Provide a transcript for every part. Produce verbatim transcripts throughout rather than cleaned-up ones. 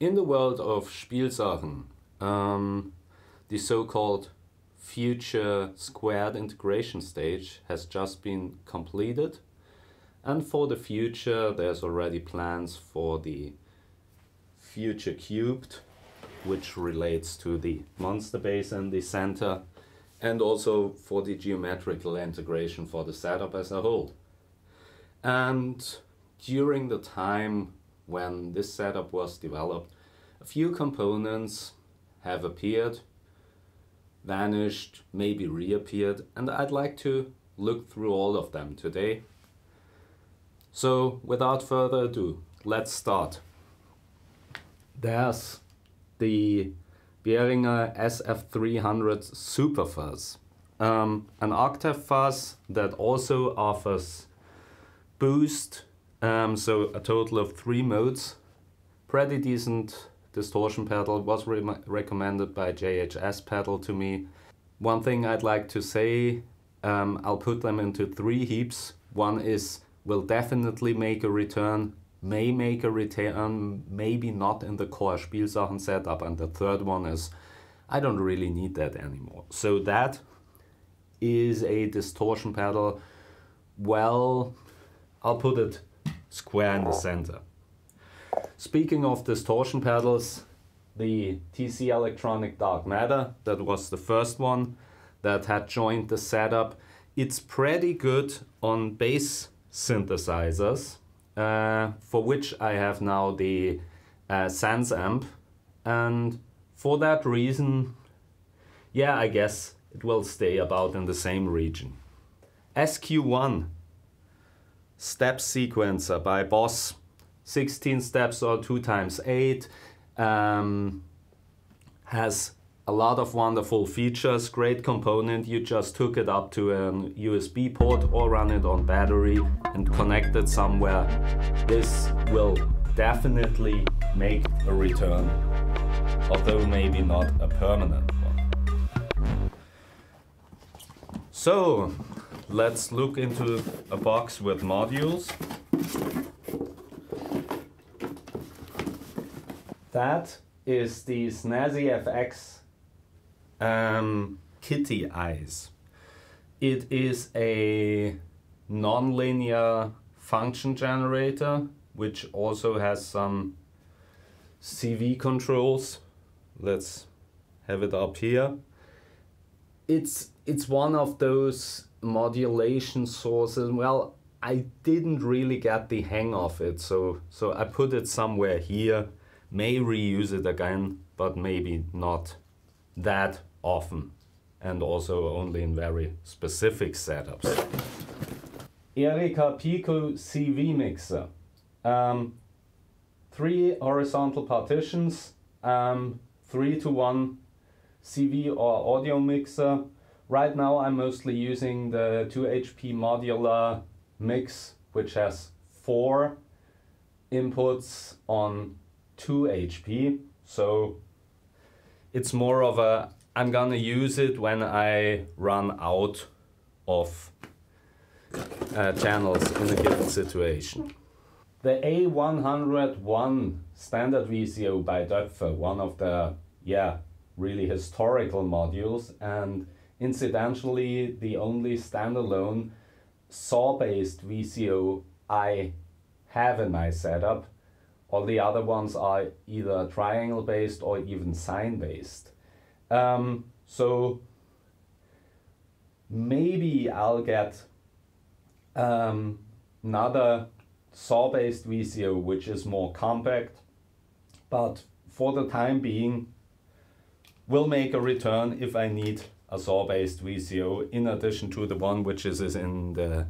In the world of Spielsachen, um, the so-called future squared integration stage has just been completed, and for the future there's already plans for the future cubed, which relates to the monster base and the center, and also for the geometrical integration for the setup as a whole. And during the time when this setup was developed, a few components have appeared, vanished, maybe reappeared, and I'd like to look through all of them today. So without further ado, let's start. There's the Behringer S F three hundred Superfuzz, um, an octave fuzz that also offers boost, um, so a total of three modes. Pretty decent distortion pedal, was re recommended by J H S pedal to me. One thing I'd like to say, um, I'll put them into three heaps. One is will definitely make a return, may make a return, maybe not in the core Spielsachen setup, and the third one is I don't really need that anymore. So that is a distortion pedal, well, I'll put it square in the center. Speaking of distortion pedals, the T C Electronic Dark Matter, that was the first one that had joined the setup. It's pretty good on bass synthesizers, Uh, for which I have now the uh, SansAmp, and for that reason, yeah, I guess it will stay about in the same region. S Q one Step Sequencer by Boss, sixteen steps or two times eight, um, has a lot of wonderful features, great component. You just hook it up to a U S B port or run it on battery and connect it somewhere. This will definitely make a return, although maybe not a permanent one. So let's look into a box with modules. That is the Snazzy F X Um, Kitty Eyes. It is a non-linear function generator, which also has some C V controls. Let's have it up here. It's, it's one of those modulation sources. Well, I didn't really get the hang of it, so, so I put it somewhere here. May reuse it again, but maybe not that often, and also only in very specific setups. Erica Pico C V mixer. Um, three horizontal partitions, um, three to one C V or audio mixer. Right now I'm mostly using the two H P Modular Mix, which has four inputs on two H P. So it's more of a, I'm gonna use it when I run out of uh, channels in a given situation. The A one oh one standard V C O by Doepfer, one of the, yeah, really historical modules, and incidentally the only standalone saw-based V C O I have in my setup. All the other ones are either triangle-based or even sine-based. Um, so maybe I'll get um, another saw-based V C O, which is more compact, but for the time being, will make a return if I need a saw-based V C O in addition to the one which is in the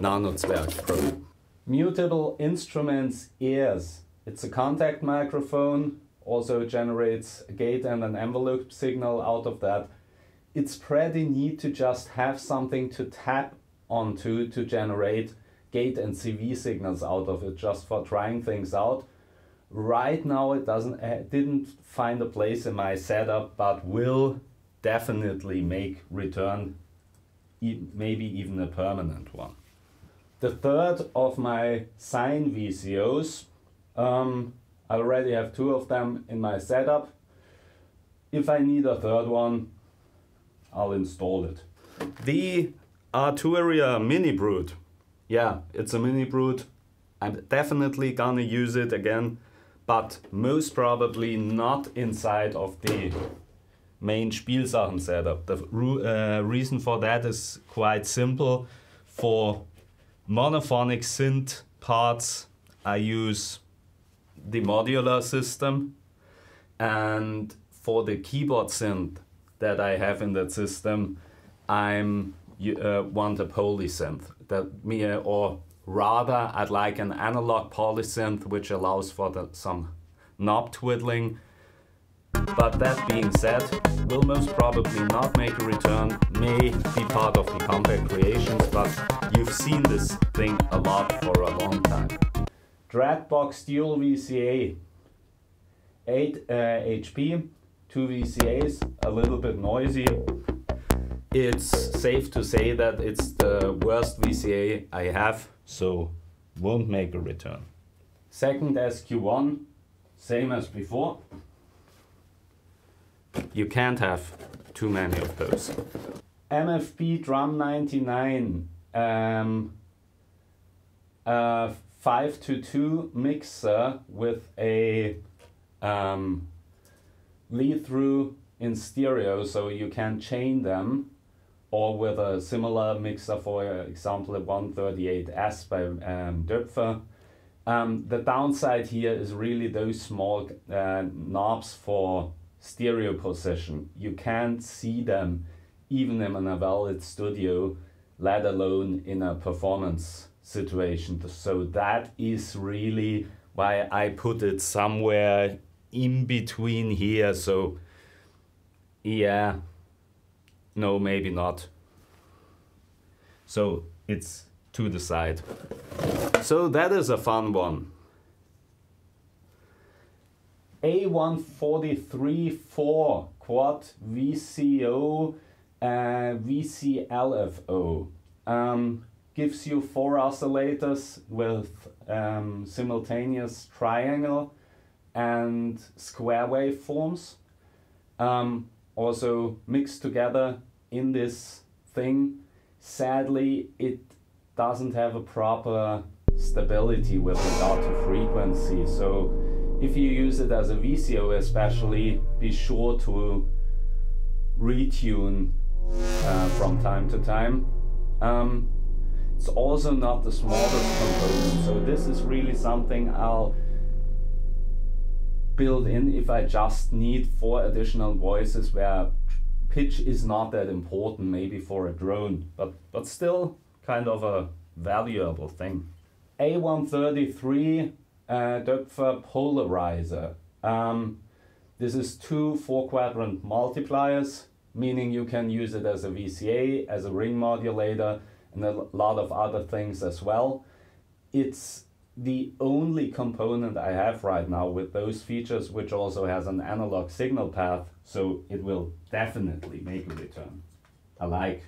NanoZwerk Pro. Mutable Instruments Ears. It's a contact microphone, also generates a gate and an envelope signal out of that. It's pretty neat to just have something to tap onto to generate gate and C V signals out of it, just for trying things out. Right now it doesn't, it didn't find a place in my setup, but will definitely make return, maybe even a permanent one. The third of my sine V C Os, um, I already have two of them in my setup. If I need a third one, I'll install it. The Arturia Mini Brute. Yeah, it's a Mini Brute. I'm definitely gonna use it again, but most probably not inside of the main Spielsachen setup. The uh, reason for that is quite simple. For monophonic synth parts, I use the modular system, and for the keyboard synth that I have in that system, I'm uh, want a poly synth. That me or rather, I'd like an analog polysynth, which allows for the, some knob twiddling. But that being said, will most probably not make a return, may be part of the compact creations, but you've seen this thing a lot for a long time. Dreadbox Dual V C A, eight H P, two V C As, a little bit noisy. It's safe to say that it's the worst V C A I have, so won't make a return. Second S Q one, same as before. You can't have too many of those. M F B Drum ninety-nine, um, a five to two mixer with a um, lead-through in stereo, so you can chain them, or with a similar mixer, for example, a one thirty-eight S by um, Doepfer. Um, the downside here is really those small uh, knobs for stereo position. You can't see them even in a valid studio, let alone in a performance situation. So that is really why I put it somewhere in between here. So yeah, no, maybe not. So it's to the side. So that is a fun one. A one forty-three four quad V C O uh, V C L F O um, gives you four oscillators with um, simultaneous triangle and square waveforms, um, also mixed together in this thing. Sadly, it doesn't have a proper stability with regard to frequency, so if you use it as a V C O especially, be sure to retune uh, from time to time. Um, it's also not the smallest component, so this is really something I'll build in if I just need four additional voices where pitch is not that important, maybe for a drone, but, but still kind of a valuable thing. A one thirty-three Uh, Doepfer polarizer. Um, this is two four quadrant multipliers, meaning you can use it as a V C A, as a ring modulator, and a lot of other things as well. It's the only component I have right now with those features, which also has an analog signal path, so it will definitely make a return. I like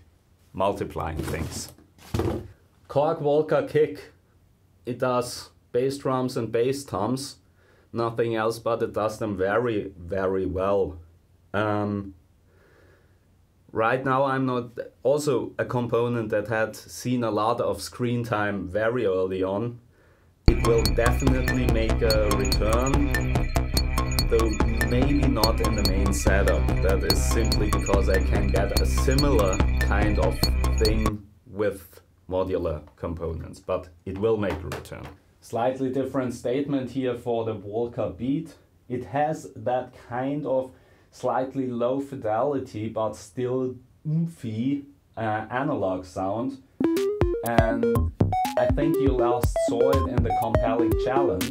multiplying things. Korg Volca Kick. It does bass drums and bass toms, nothing else, but it does them very, very well. Um, right now I'm not also a component that had seen a lot of screen time very early on. It will definitely make a return, though maybe not in the main setup. That is simply because I can get a similar kind of thing with modular components, but it will make a return. Slightly different statement here for the Volca Beat. It has that kind of slightly low fidelity but still oomphy uh, analog sound, and I think you last saw it in the Compelling Challenge.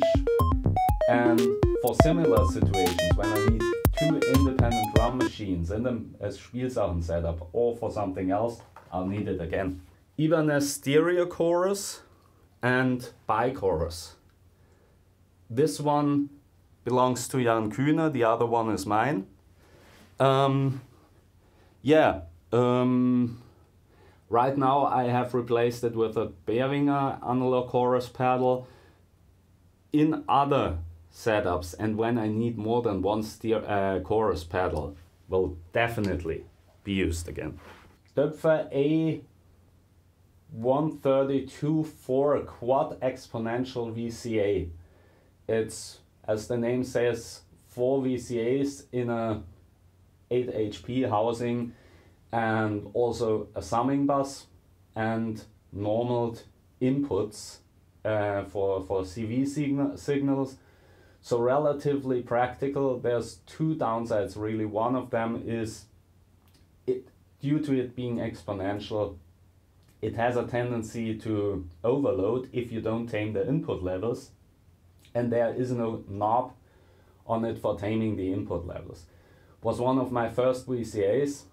And for similar situations, when I need two independent drum machines in the Spielsachen setup or for something else, I'll need it again. Even a stereo chorus and Bi-Chorus. This one belongs to Jan Kühner, the other one is mine. Um, yeah, um, right now I have replaced it with a Behringer analog chorus pedal. In other setups and when I need more than one steer, uh, chorus pedal, will definitely be used again. Doepfer A one thirty-two dash four Quad Exponential V C A. It's, as the name says, four V C As in a eight H P housing and also a summing bus and normal inputs uh, for, for C V signal, signals. So relatively practical. There's two downsides really. One of them is it due to it being exponential, it has a tendency to overload if you don't tame the input levels, and there is no knob on it for taming the input levels. Was one of my first V C As.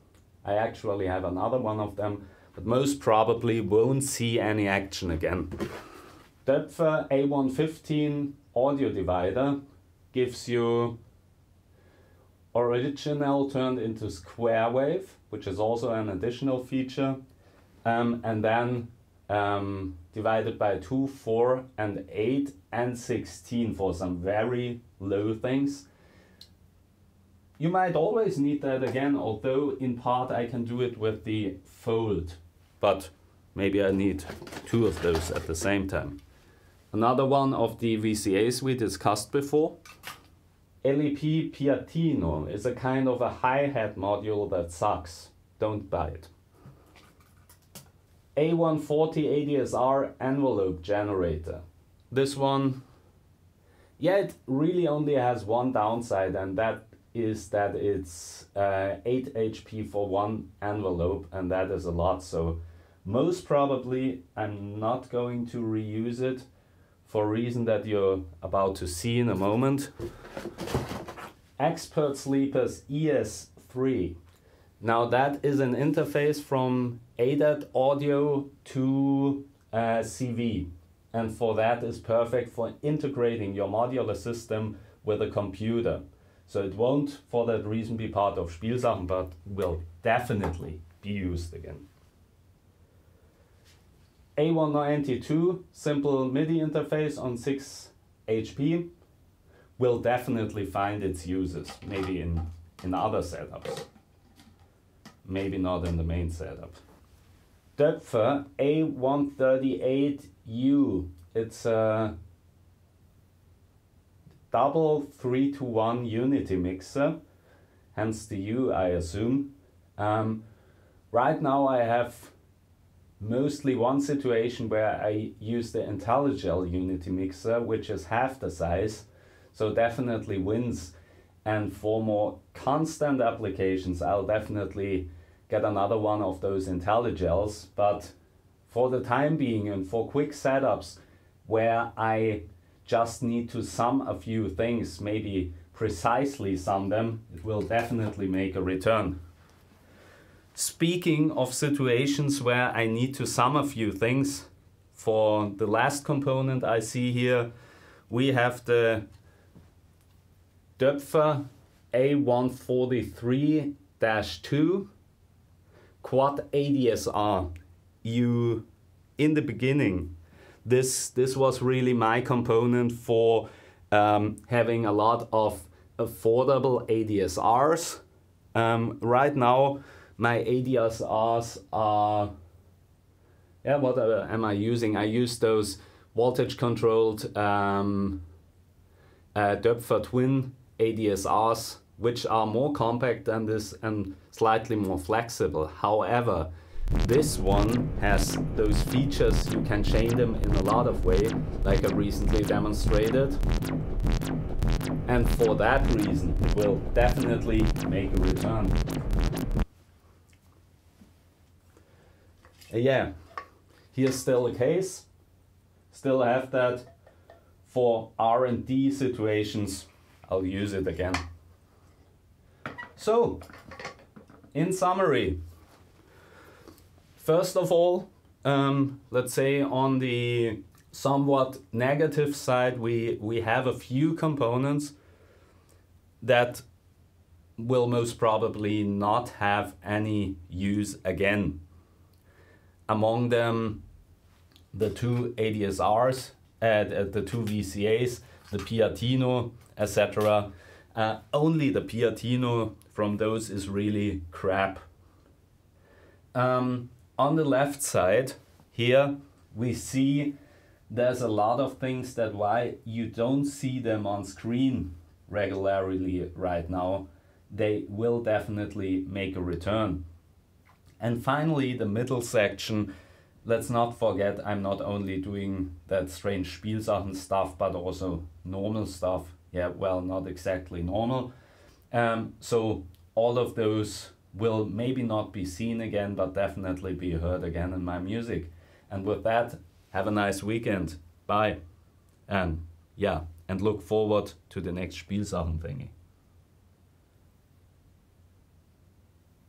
I actually have another one of them, but most probably won't see any action again. Doepfer A one fifteen audio divider gives you original turned into square wave, which is also an additional feature, um, and then um, divided by two, four, and eight, and sixteen for some very low things. You might always need that again, although in part I can do it with the fold, but maybe I need two of those at the same time. Another one of the V C As we discussed before, L E P Piattino, is a kind of a hi-hat module that sucks. Don't buy it. A one forty A D S R envelope generator. This one, yeah, it really only has one downside, and that is that it's uh, eight H P for one envelope, and that is a lot. So most probably I'm not going to reuse it for a reason that you're about to see in a moment. Expert Sleepers E S three. Now that is an interface from A D A T audio to uh, C V, and for that is perfect for integrating your modular system with a computer. So it won't, for that reason, be part of Spielsachen, but will definitely be used again. A one ninety-two, simple MIDI interface on six H P, will definitely find its uses, maybe in, in other setups. Maybe not in the main setup. Doepfer A one thirty-eight U, it's a double three to one Unity mixer, hence the U, I assume. Um, right now I have mostly one situation where I use the Intellijel Unity mixer, which is half the size, so definitely wins. And for more constant applications, I'll definitely get another one of those Intellijels. But for the time being and for quick setups where I just need to sum a few things, maybe precisely sum them, it will definitely make a return. Speaking of situations where I need to sum a few things, for the last component I see here, we have the Doepfer A one forty-three dash two Quad A D S R. You, in the beginning, This, this was really my component for um, having a lot of affordable A D S Rs. Um, right now, my A D S Rs are, yeah, what uh, am I using? I use those voltage-controlled um, uh, Doepfer Twin A D S Rs, which are more compact than this and slightly more flexible. However, this one has those features, you can chain them in a lot of ways, like I recently demonstrated. And for that reason, it will definitely make a return. Yeah, here's still a case. Still have that for R and D situations. I'll use it again. So, in summary, first of all, um, let's say on the somewhat negative side, we, we have a few components that will most probably not have any use again. Among them, the two A D S Rs, uh, the two V C As the Piattino, et cetera. Uh, only the Piattino from those is really crap. Um, on the left side here we see there's a lot of things that why you don't see them on screen regularly right now. They will definitely make a return. And finally, the middle section, let's not forget I'm not only doing that strange Spielsachen stuff, but also normal stuff. Yeah, well, not exactly normal. Um, so all of those will maybe not be seen again, but definitely be heard again in my music. And with that, have a nice weekend. Bye. And yeah, and look forward to the next Spielsachen thingy.